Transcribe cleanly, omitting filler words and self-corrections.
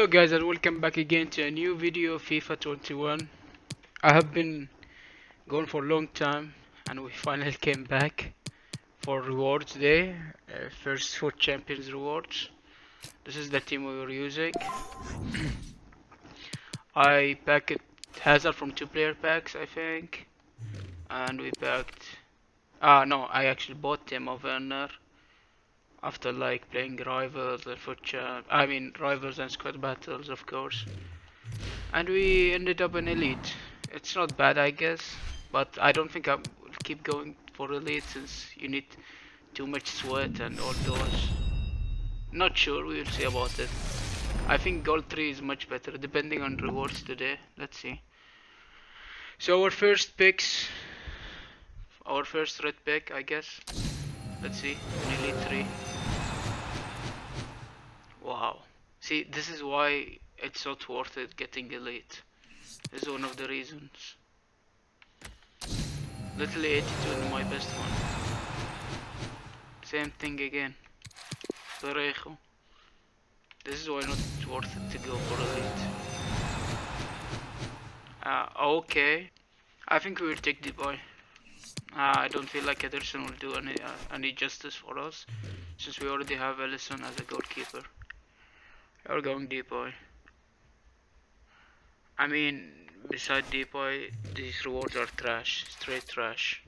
Hello guys and welcome back again to a new video of FIFA 21. I have been gone for a long time and we finally came back for rewards today. First for champions rewards. This is the team we were using. I packed Hazard from 2 player packs I think, and we packed I actually bought him of Werner after like playing rivals and rivals and squad battles, of course, and we ended up in elite. It's not bad I guess, but I don't think I will keep going for elite since you need too much sweat and all those. Not sure, we will see about it. I think gold 3 is much better depending on rewards today. Let's see. So our first picks, our first red pick I guess. Let's see, an elite 3. Wow, see, this is why it's not worth it getting elite. This is one of the reasons. Literally 82 in my best one. Same thing again. This is why not worth it to go for elite. Okay, I think we will take Depay. I don't feel like Ederson will do any justice for us since we already have Allison as a goalkeeper. We're going Depay. I mean, beside Depay, these rewards are trash, straight trash.